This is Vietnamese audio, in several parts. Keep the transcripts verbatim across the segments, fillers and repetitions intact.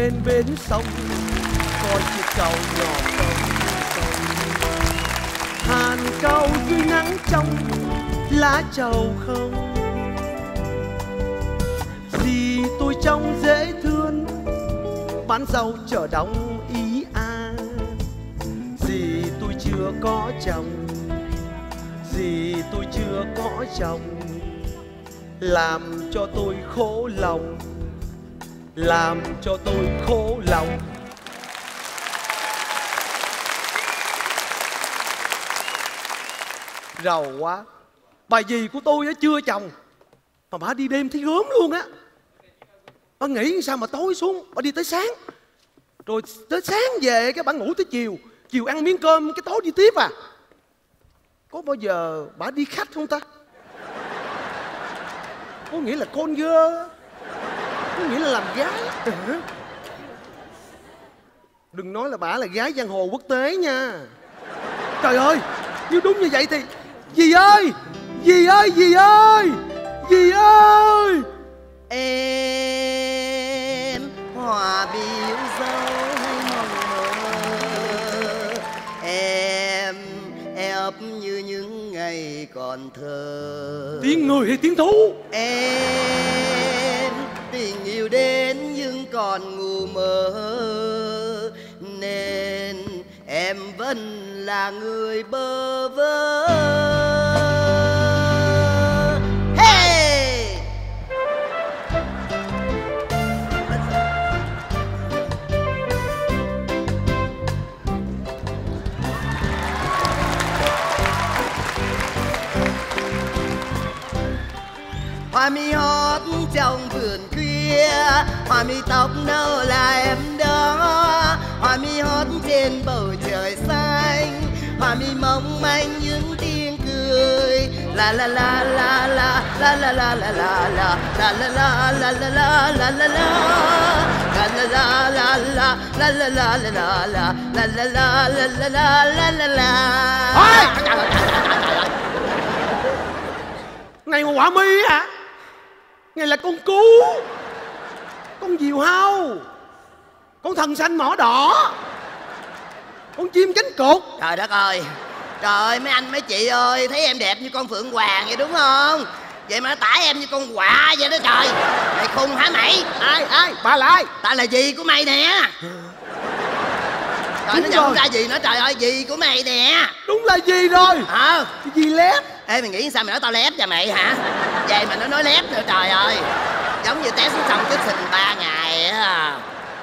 trên bến sông, coi chiếc cầu nhỏ hàn câu dưới nắng trong lá trầu không. Dì tôi trông dễ thương, bán rau chợ đóng ý a à. Dì tôi chưa có chồng, dì tôi chưa có chồng, làm cho tôi khổ lòng, làm cho tôi khổ lòng. Rầu quá, bà dì của tôi á chưa chồng mà bà đi đêm thấy gớm luôn á. Bà nghĩ sao mà tối xuống, bà đi tới sáng, rồi tới sáng về cái bà ngủ tới chiều, chiều ăn miếng cơm cái tối đi tiếp à. Có bao giờ bà đi khách không ta? Có nghĩa là con dơ, có nghĩa là làm gái. Đừng nói là bà là gái giang hồ quốc tế nha. Trời ơi, nếu đúng như vậy thì dì ơi, dì ơi, dì ơi, dì ơi, em hòa biểu dâu mộng mơ, em ép như những ngày còn thơ. Tiếng người hay tiếng thú? Em tình yêu đến nhưng còn ngu mơ, nên em vẫn là người bơ vơ. Hey! Hoa mi hót trong vườn khuya, hoa mi tóc nâu là em đó, hoa mi hót trên bầu trời xanh, hoa mi mong manh những tiếng cười la la la la la la la la la la la la la la la la la la la la la la. Con chim cánh cụt. Trời đất ơi, trời ơi, mấy anh mấy chị ơi, thấy em đẹp như con phượng hoàng vậy đúng không? Vậy mà tả em như con quạ vậy đó trời. Mày khùng hả mày? Ai, ai? Bà là ai? Tao là dì của mày nè. Trời, nó nhận ra gì nữa trời ơi, dì của mày nè. Đúng là dì rồi. Ờ à. Dì lép. Ê, mày nghĩ sao mày nói tao lép vậy mày hả? Vậy mà nó nói lép nữa trời ơi. Giống như té xuống sông chết sình ba ngày á.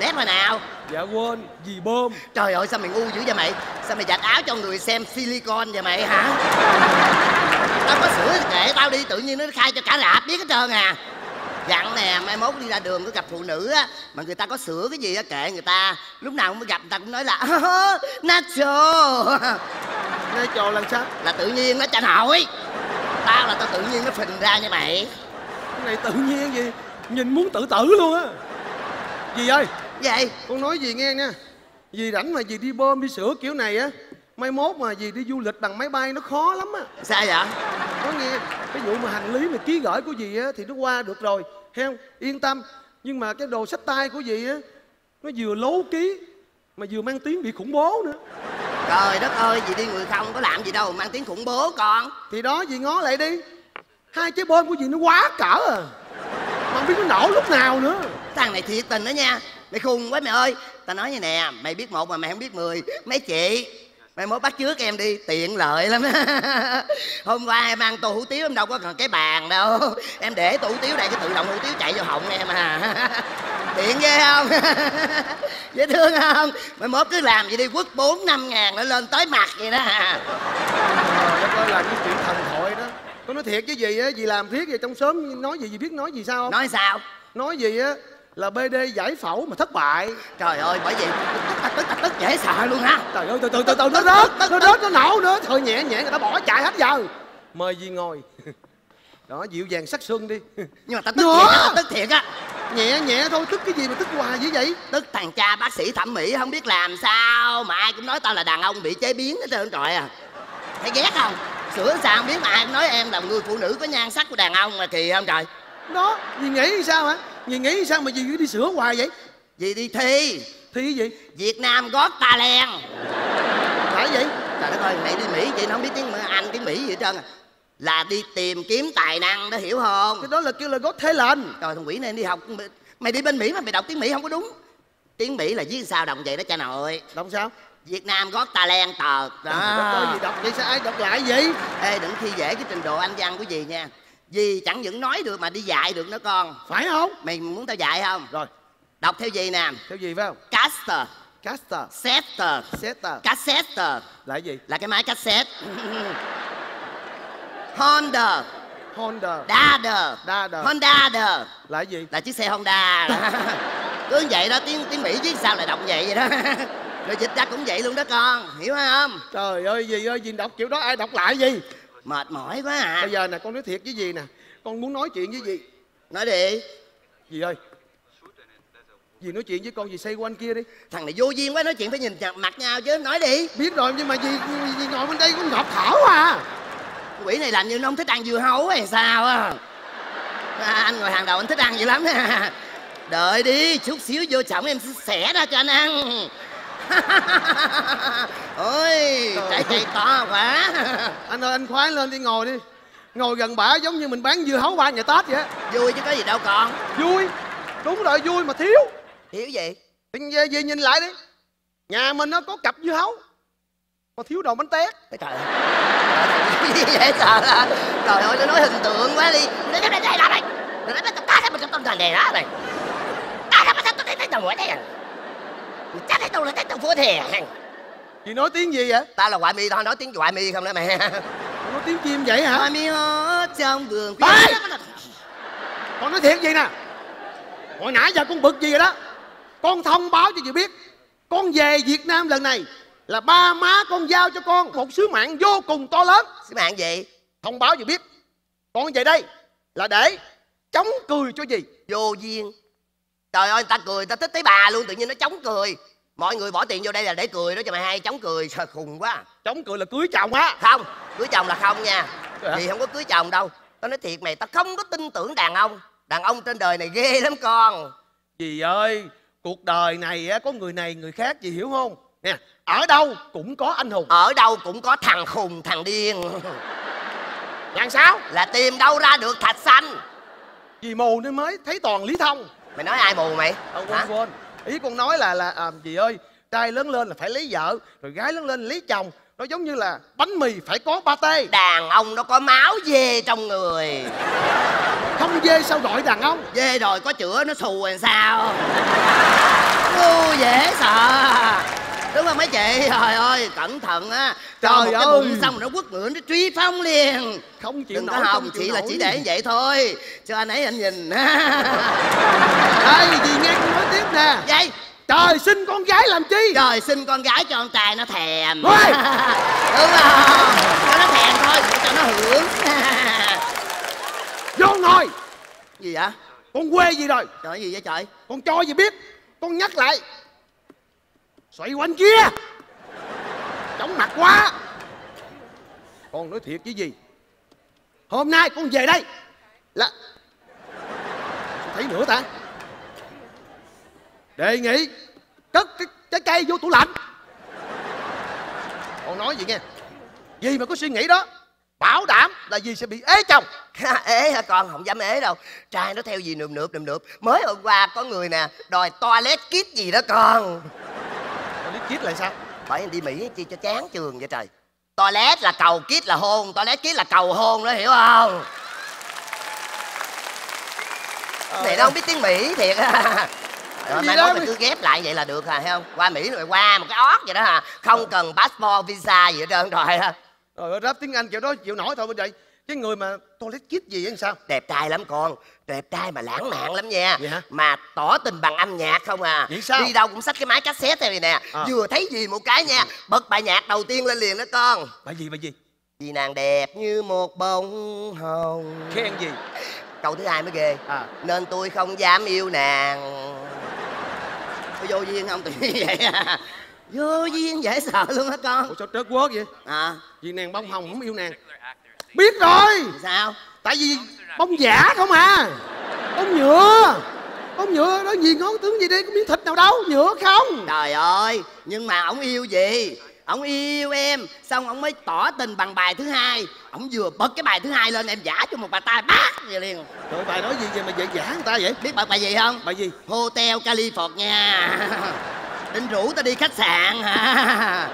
Lép hồi nào? Dạ quên, dì bơm. Trời ơi, sao mày ngu dữ vậy mày? Sao mày vạch áo cho người xem silicon vậy mày hả? Tao có sửa kệ tao đi, tự nhiên nó khai cho cả rạp biết hết trơn à. Dặn nè, mai mốt đi ra đường có gặp phụ nữ á, mà người ta có sửa cái gì á kệ người ta. Lúc nào cũng gặp người ta cũng nói là oh, natural. Natural làm sao? Là tự nhiên nó chanh hỏi. Tao là tao tự nhiên nó phình ra nha mày. Cái này tự nhiên gì, nhìn muốn tự tử luôn á. Dì ơi, vậy con nói gì nghe nha, dì rảnh mà dì đi bơm đi sửa kiểu này á, mai mốt mà dì đi du lịch bằng máy bay nó khó lắm á. Sao vậy? Có nghe cái vụ mà hành lý mà ký gửi của dì á thì nó qua được rồi thấy không, yên tâm. Nhưng mà cái đồ xách tay của dì á nó vừa lố ký mà vừa mang tiếng bị khủng bố nữa. Trời đất ơi, dì đi người không có làm gì đâu mang tiếng khủng bố con. Thì đó, dì ngó lại đi, hai trái bơm của dì nó quá cỡ à, mà không biết nó nổ lúc nào nữa. Thằng này thiệt tình đó nha. Mày khùng quá mày ơi. Tao nói như nè, mày biết một mà mày không biết mười. Mấy chị, mày mới bắt trước em đi, tiện lợi lắm. Hôm qua em ăn tô hủ tiếu em đâu có cần cái bàn đâu. Em để tô hủ tiếu đây, cái tự động hủ tiếu chạy vô họng em à. Tiện ghê không? Dễ thương không? Mày mốt cứ làm vậy đi, quất bốn năm ngàn nó lên tới mặt vậy đó à. Trời đất ơi, là cái chuyện thần thoại đó. Tôi nói thiệt chứ gì á, gì làm thiết vậy trong xóm nói gì, gì biết nói gì sao không? Nói sao? Nói gì á là bê đê giải phẫu mà thất bại. Trời ơi, bởi vậy tức tức tức dễ sợ luôn ha. Trời ơi, từ từ từ từ nó rớt, nó rớt, nó nổ nữa. Thôi nhẹ nhẹ người ta bỏ chạy hết giờ. Mời dì ngồi. Đó, dịu dàng sắc xuân đi. Nhưng mà tao tức thiệt á, tức thiệt á. Nhẹ nhẹ thôi, tức cái gì mà tức hoài dữ vậy? Tức thằng cha bác sĩ thẩm mỹ không biết làm sao mà ai cũng nói tao là đàn ông bị chế biến hết trơn trọi à. Thấy ghét không? Sửa sao không biết mà ai cũng nói em là người phụ nữ có nhan sắc của đàn ông mà kỳ không trời. Đó, dì nghĩ sao hả? Dì nghĩ sao mà dì cứ đi sửa hoài vậy? Gì đi thi? Thi gì? Việt Nam Got Talent. Phải gì? Trời đất ơi, mày đi Mỹ chị nó không biết tiếng Anh, tiếng Mỹ gì hết trơn à. Là đi tìm kiếm tài năng, đã hiểu không? Cái đó là kêu là Got Talent. Trời, thằng quỷ này đi học. Mày đi bên Mỹ mà mày đọc tiếng Mỹ không có đúng. Tiếng Mỹ là viết sao đọc vậy đó cha nội. Đọc sao? Việt Nam Got Talent tờ. Đó. Có gì đọc vậy sao ai đọc lại vậy? Ê, đừng thi dễ cái trình độ Anh văn của dì nha. Dì chẳng những nói được mà đi dạy được nữa con. Phải không? Mày muốn tao dạy không? Rồi. Đọc theo gì nè? Theo gì phải không? Caster. Caster. Setter. Setter. Cassette. Là gì? Là cái máy cassette. Honda. Honda. Dada. Dada. Honda. Dada. Là gì? Là chiếc xe Honda. Cứ vậy đó, tiếng tiếng Mỹ chứ sao lại đọc vậy vậy đó. Rồi dịch ra cũng vậy luôn đó con, hiểu không? Trời ơi dì ơi, dì đọc kiểu đó ai đọc lại gì? Mệt mỏi quá à. Bây giờ nè, con nói thiệt với dì nè, con muốn nói chuyện với dì. Nói đi. Dì ơi, dì nói chuyện với con, dì xoay qua anh kia đi. Thằng này vô duyên quá, nói chuyện phải nhìn mặt nhau chứ, nói đi. Biết rồi, nhưng mà dì, dì ngồi bên đây cũng ngọt thở à. Quỷ này làm như nó không thích ăn dưa hấu hay sao á. À, anh ngồi hàng đầu anh thích ăn dữ lắm nè. Đợi đi, chút xíu vô trọng em sẽ xẻ ra cho anh ăn. Ôi, trái cây to quá. Anh ơi, anh khoái lên đi, ngồi đi. Ngồi gần bả giống như mình bán dưa hấu ba ngày Tết vậy. Vui chứ có gì đâu con. Vui, đúng rồi vui mà thiếu. Thiếu gì? Dì nhìn lại đi. Nhà mình nó có cặp dưa hấu mà thiếu đầu bánh tét. Trời ơi, dễ sợ là. Trời ơi, nó nói hình tượng quá đi. Chị nói tiếng gì vậy? Tao là Hoài Mi, tao nói tiếng Hoài Mi không đó mẹ. Nói tiếng chim vậy hả? Hoài Mi ở trong vườn. Con nói thiệt gì nè, hồi nãy giờ con bực gì vậy đó. Con thông báo cho chị biết, con về Việt Nam lần này là ba má con giao cho con một sứ mạng vô cùng to lớn. Sứ mạng gì? Thông báo chị biết, con về đây là để chống cười cho gì? Vô duyên. Trời ơi, người ta cười, người ta thích tới bà luôn, tự nhiên nó chống cười. Mọi người bỏ tiền vô đây là để cười đó cho mày hay, chống cười, trời khùng quá. Chống cười là cưới chồng á. Không, cưới chồng là không nha. Thì không có cưới chồng đâu. Tao nói thiệt mày, tao không có tin tưởng đàn ông. Đàn ông trên đời này ghê lắm con. Dì ơi, cuộc đời này á, có người này người khác, dì hiểu không? Nè, ở đâu cũng có anh hùng. Ở đâu cũng có thằng khùng, thằng điên. Làm sao? Là tìm đâu ra được thạch xanh. Dì mù nên mới thấy toàn Lý Thông. Mày nói ai mù mày? Ờ, quên quên. Ý con nói là là à, dì ơi, trai lớn lên là phải lấy vợ, rồi gái lớn lên lấy chồng. Nó giống như là bánh mì phải có pate. Đàn ông nó có máu dê trong người. Không dê sao gọi đàn ông? Dê rồi có chữa nó xù làm sao? Ngu dễ sợ. Đúng không mấy chị? Trời ơi, cẩn thận á. Trời ơi, bụng xong rồi nó quất ngựa nó truy phong liền. Không chịu nổi, không chịu nổi. Chị là chỉ để vậy thôi, cho anh ấy anh nhìn. Ê, dì nghe con nói tiếp nè. Vậy? Trời xin con gái làm chi? Trời xin con gái cho con trai nó thèm. Đúng không? Cho nó thèm thôi, cho nó hưởng. Vô ngồi. Gì vậy? Con quê gì rồi? Trời gì vậy trời? Con cho gì biết, con nhắc lại. Xoay quanh kia. Chóng mặt quá. Con nói thiệt với gì, hôm nay con về đây là thấy nữa ta. Đề nghị cất cái trái cây vô tủ lạnh. Con nói gì nghe, gì mà có suy nghĩ đó, bảo đảm là gì sẽ bị ế chồng. Ế hả con? Không dám ế đâu. Trai nó theo gì nườm nượp nườm nượp. Mới hôm qua có người nè đòi toilet kit gì đó con. Toilet kit là sao? Bởi đi Mỹ chi cho chán trường vậy trời. Toilet là cầu, kit là hôn. Toilet kit là cầu hôn đó, hiểu không? Ờ, thì nó không biết tiếng Mỹ thiệt á. Rồi, mai mốt mình cứ ghép lại vậy là được hả, thấy không? Qua Mỹ rồi qua một cái ót vậy đó hả? Không cần passport, visa gì hết trơn rồi hả? Rồi ráp tiếng Anh kiểu đó chịu nổi thôi bên đây. Cái người mà toilet kit gì vậy sao? Đẹp trai lắm con, đẹp trai mà lãng mạn lắm nha. Mà tỏ tình bằng âm nhạc không à. Vậy sao? Đi đâu cũng xách cái máy cassette theo này nè. À. Vừa thấy gì một cái nha, bật bài nhạc đầu tiên lên liền đó con. Bài gì, bài gì? Vì nàng đẹp như một bông hồng. Khen gì? Câu thứ hai mới ghê. À. Nên tôi không dám yêu nàng. Có vô duyên không tự nhiên vậy à? Vô duyên dễ sợ luôn á con. Ủa sao trớt quớt vậy? À. Vì nàng bông hồng không yêu nàng. Biết rồi. Sao? Tại vì bông giả không à. Bông nhựa. Bông nhựa đó đó gì ngon tướng gì đi, có miếng thịt nào đâu, nhựa không. Trời ơi, nhưng mà ổng yêu gì? Ổng yêu em, xong ổng mới tỏ tình bằng bài thứ hai. Ổng vừa bật cái bài thứ hai lên, em giả cho một bà tay bát vậy liền. Trời, bài nói gì vậy mà dễ giả người ta vậy? Biết bài bài gì không? Bài gì? Hotel California. Định rủ ta đi khách sạn hả?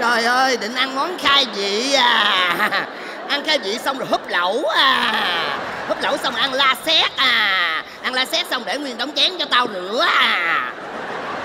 Trời ơi, định ăn món khai vị à. Ăn khai vị xong rồi húp lẩu à. Húp lẩu xong ăn la sét à. Ăn la sét xong để nguyên đóng chén cho tao nữa à.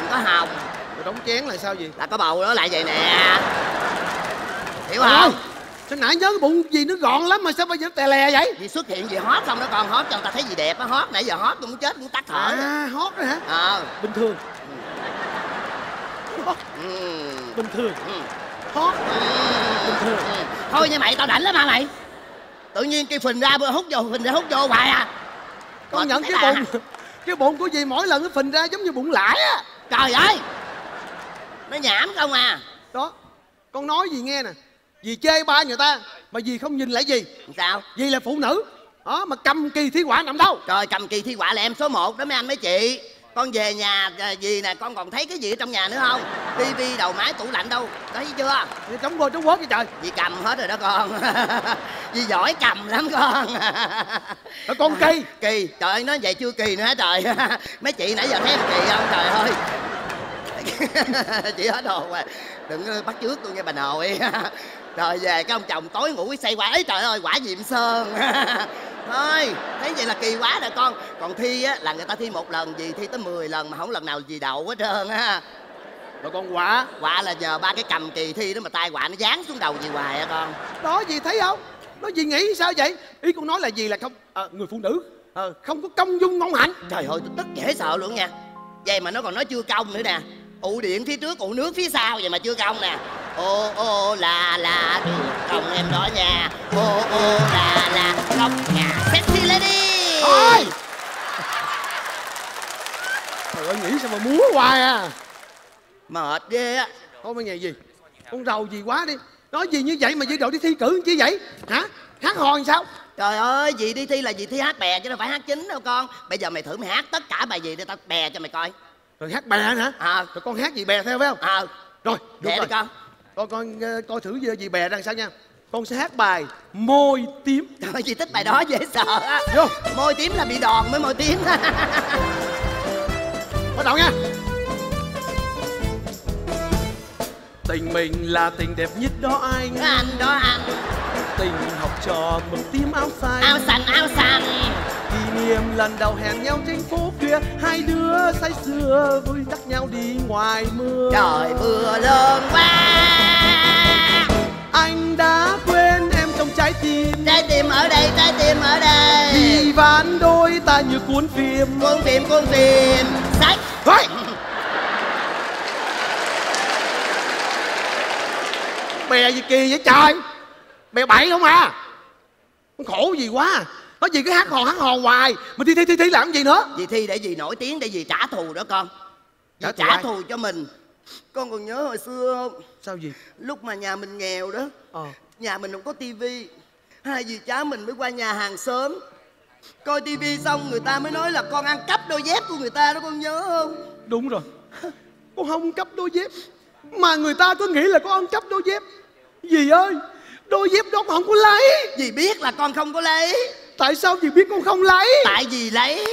Không có hồng. Đóng chén là sao vậy? Là có bầu đó lại vậy nè. Hiểu không? Ôi, sao nãy nhớ cái bụng gì nó gọn lắm mà sao bây giờ nó tè lè vậy? Vì xuất hiện gì hot không đó con, hot cho người ta thấy gì đẹp á, hot nãy giờ hot cũng chết cũng tắt thở. À, hot đó hả? Ờ. À. Bình thường. Hot. Ừ. Bình thường. Ừ. Hot. Ừ. Bình thường. Ừ. Thôi nha mày, tao đảnh lắm hả mày? Tự nhiên kia phình ra bữa hút vô, phình ra hút vô hoài à. Con nhận cái bụng à? Cái bụng của dì mỗi lần nó phình ra giống như bụng lãi á. Trời ơi, nó nhảm không à. Đó, con nói gì nghe nè, dì chê ba người ta mà dì không nhìn lại dì. Sao? Dì là phụ nữ đó mà, cầm kỳ thi họa nằm đâu. Trời, cầm kỳ thi họa là em số một đó mấy anh mấy chị. Con về nhà dì nè, con còn thấy cái gì ở trong nhà nữa không? Tivi, đầu máy, tủ lạnh đâu, thấy chưa? Chống vô chống quốc vậy trời. Dì cầm hết rồi đó con. Dì giỏi cầm lắm con. Đó, con kỳ. Kỳ, trời ơi, nói vậy chưa kỳ nữa hả trời. Mấy chị nãy giờ thấy em kỳ không trời ơi. Chị hết hồn rồi, đừng bắt chước tôi nghe bà nội. Rồi về cái ông chồng tối ngủ say quả ấy, trời ơi quả diệm sơn. Thôi thấy vậy là kỳ quá rồi con. Còn thi á là người ta thi một lần gì thi tới mười lần mà không lần nào gì đậu hết trơn á. Rồi con quả quả là nhờ ba cái cầm kỳ thi đó mà tai quả nó dán xuống đầu gì hoài á con. Đó gì thấy không, nó gì nghĩ sao vậy? Ý con nói là gì là không à, người phụ nữ à, không có công dung ngôn hạnh. Trời ơi, tôi tức dễ sợ luôn nha. Vậy mà nó còn nói chưa công nữa nè. Ụ điện phía trước, ụ nước phía sau vậy mà chưa công nè. Ô ô là là công em đó nha. Ô ô là là công nhà sexy lady. Thôi. Trời ơi, nghĩ sao mà múa hoài à. Mệt ghê á. Thôi mấy ngày gì? Con rầu gì quá đi. Nói gì như vậy mà dư đội đi thi cử chứ vậy? Hả? Hát hò làm sao? Trời ơi, dì đi thi là dì thi hát bè chứ đâu phải hát chính đâu con. Bây giờ mày thử mày hát tất cả bài gì để tao bè cho mày coi. Rồi hát bè hả? À. Rồi con hát gì bè theo phải không? À. Rồi, được rồi. Con coi con, coi thử gì bè ra sao nha. Con sẽ hát bài Môi Tím. Trời ơi, dì thích bài đó dễ sợ á. Vô. Môi tím là bị đòn mới môi tím. Bắt đầu nha. Tình mình là tình đẹp nhất đó anh. Anh đó anh. Tình học trò mừng tím áo xanh. Áo xanh áo xanh. Kỷ niệm lần đầu hẹn nhau trên phố kia. Hai đứa say sưa vui dắt nhau đi ngoài mưa. Trời mưa lớn quá. Anh đã quên em trong trái tim. Trái tim ở đây, trái tim ở đây. Vì ván đôi ta như cuốn phim. Cuốn phim, cuốn phim. Sách. Thôi. Bè gì kỳ vậy trời? Bè bậy không à? Con khổ gì quá à? Nói gì cứ hát hò hát hò hoài. Mà thi thi thi thi làm gì nữa? Vì thi để gì nổi tiếng, để gì trả thù đó con. Vì trả, trả thù cho mình. Con còn nhớ hồi xưa không? Sao gì? Lúc mà nhà mình nghèo đó à. Nhà mình không có tivi. Hai dì cháu mình mới qua nhà hàng xóm coi tivi xong người ta mới nói là con ăn cắp đôi dép của người ta đó, con nhớ không? Đúng rồi. Con không cắp đôi dép mà người ta cứ nghĩ là con ăn cắp đôi dép. Dì ơi, đôi dép đó con không có lấy. Dì biết là con không có lấy. Tại sao dì biết con không lấy? Tại dì lấy.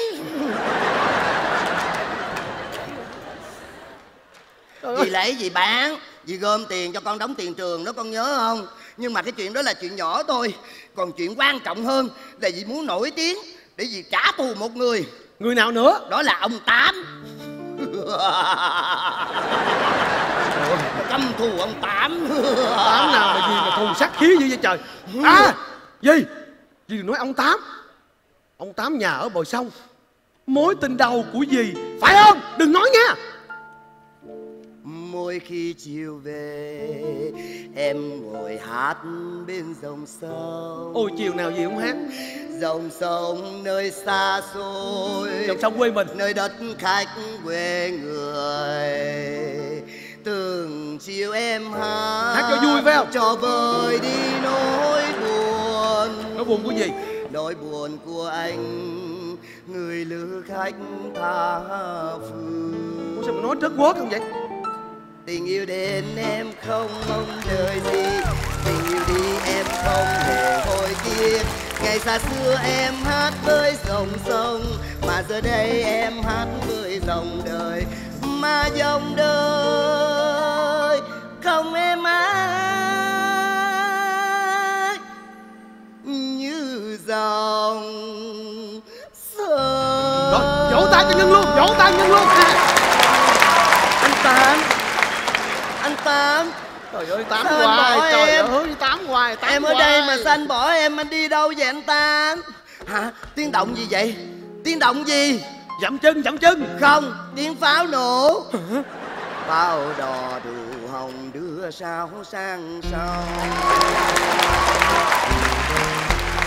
Dì lấy dì bán. Dì gom tiền cho con đóng tiền trường đó con nhớ không? Nhưng mà cái chuyện đó là chuyện nhỏ thôi. Còn chuyện quan trọng hơn là dì muốn nổi tiếng để dì trả thù một người. Người nào nữa? Đó là ông Tám. Căm thù ông Tám. Tám nào mà gì mà thù sát khí dữ vậy trời. À, gì? Dì đừng nói ông Tám. Ông Tám nhà ở bờ sông. Mối tình đầu của dì. Phải không? Đừng nói nha. Mỗi khi chiều về em ngồi hát bên dòng sông. Ôi chiều nào dì cũng hát. Dòng sông nơi xa xôi. Dòng sông quê mình. Nơi đất khách quê người. Từng chiều em hát. Hát cho vui phải không? Cho vơi đi nỗi buồn. Nỗi buồn của gì? Nỗi buồn của anh người lữ khách tha phương. Ủa sao mà nói trớt quớt không vậy? Tình yêu đến em không mong đợi gì, tình yêu đi em không hề hồi tiếc. Ngày xa xưa em hát với dòng sông, mà giờ đây em hát với dòng đời. Mà dòng đời không em ái như dòng sông. Đó, vỗ tay cho Nhân luôn, vỗ tay Nhân luôn. À, anh Tám, anh Tám, trời ơi, Tám hoài, trời ơi, Tám hoài, Tám em ở hoài. Đây mà sao anh bỏ em, anh đi đâu vậy anh Tám? Hả, tiếng động gì vậy? Tiếng động gì? Dậm chân, dậm chân. Không, tiếng pháo nổ. Bao đò đù hồng đưa sao sang sông.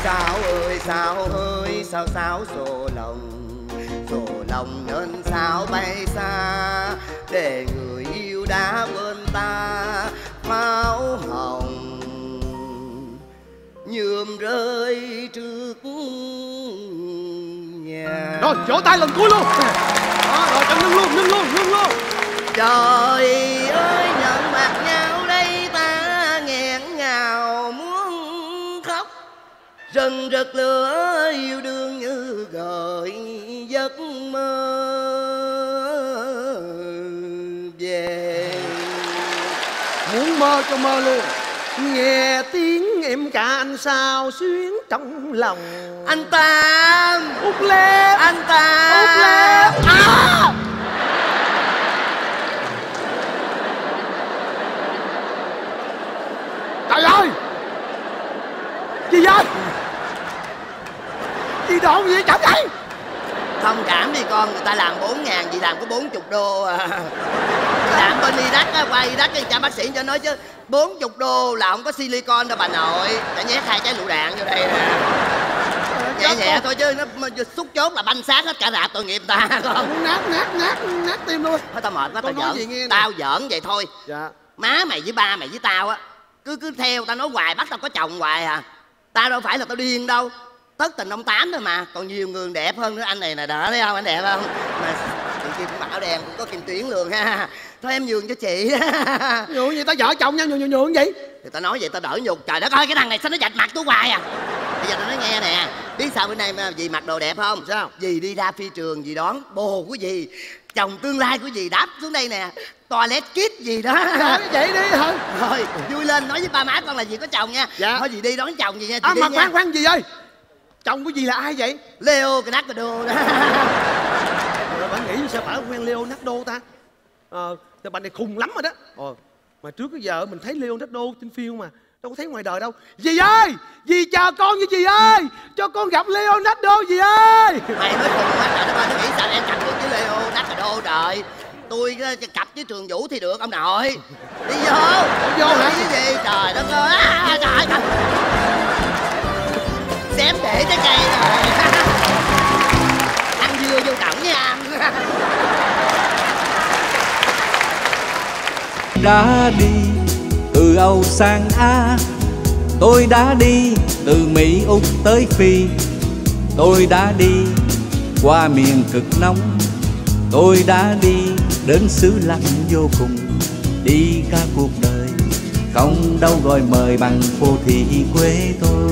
Sao ơi sao ơi sao sao sổ lòng, sổ lòng nên sao bay xa, để người yêu đã quên ta. Pháo hồng nhuộm rơi trước nhà. Rồi vỗ tay lần cuối luôn. Đó, rồi cho Nhân luôn, Nhân luôn, Nhân luôn. Trời ơi nhận mặt nhau đây ta nghẹn ngào muốn khóc. Rừng rực lửa yêu đương như gợi giấc mơ về. Muốn mơ cho mơ luôn. Nghe tiếng em cả anh sao xuyến trong lòng. Anh Tám út lép, anh Tám út lép. À, trời ơi, gì vậy? Gì đồn gì chẳng thấy. Thông cảm đi con, người ta làm bốn ngàn gì làm có bốn chục đô à. Làm bên Iraq á, qua Iraq cái trạm bác sĩ cho nói chứ bốn chục đô là không có silicon đâu bà nội. Đã nhét hai trái lựu đạn vô đây nè. Nhẹ nhẹ thôi chứ nó xúc chốt là banh xác hết cả rạp tội nghiệp ta con. Nát nát nát nát tim luôn. Thôi tao mệt quá, tao giỡn. Tao giỡn vậy thôi. Dạ. Má mày với ba mày với tao á, cứ cứ theo tao nói hoài, bắt tao có chồng hoài à. Tao đâu phải là tao điên đâu. Thất tình ông Tám thôi mà, còn nhiều người đẹp hơn nữa. Anh này nè đỡ thấy không, anh đẹp không? Mà kia cũng bảo đèn cũng có Kim Tuyến luôn ha. Thôi em nhường cho chị. Nhường gì, tao vợ chồng nhau, nhường nhường nhường gì? Thì tao nói vậy tao đỡ nhục. Trời đất ơi cái thằng này sao nó vạch mặt tôi hoài à. Bây giờ tao nói nghe nè, biết sao bữa nay dì mặc đồ đẹp không? Sao? Dì đi ra phi trường dì đón bồ của dì, chồng tương lai của dì đáp xuống đây nè. Toilet kit gì đó. Nói vậy đi thôi. Rồi vui lên nói với ba má con là dì có chồng nha. Dạ. Thôi dì đi đón chồng dì nha. À, mà khoan khoan dì ơi, chồng của dì là ai vậy? Leo Leonardo đó. Bạn nghĩ sao phải quen Leonardo ta? Ờ, à, bạn này khùng lắm rồi đó. Ờ, mà trước cái giờ mình thấy Leonardo trên phim mà, đâu có thấy ngoài đời đâu. Dì ơi, dì chào con với dì ơi, cho con gặp Leonardo dì ơi. Mày nói khùng quá trời đất ơi, nó nghĩ sao em cặp được với Leonardo trời. Tôi cặp với Trường Vũ thì được ông nội. Đi vô. Không vô hả? Với dì trời đất ơi. À, trời trời. Xém để trái cây rồi. Ăn dưa vô cổng nha. Đã đi từ Âu sang Á, tôi đã đi từ Mỹ Úc tới Phi, tôi đã đi qua miền cực nóng, tôi đã đi đến xứ lạnh vô cùng. Đi cả cuộc đời không đâu gọi mời bằng phô thị quê tôi.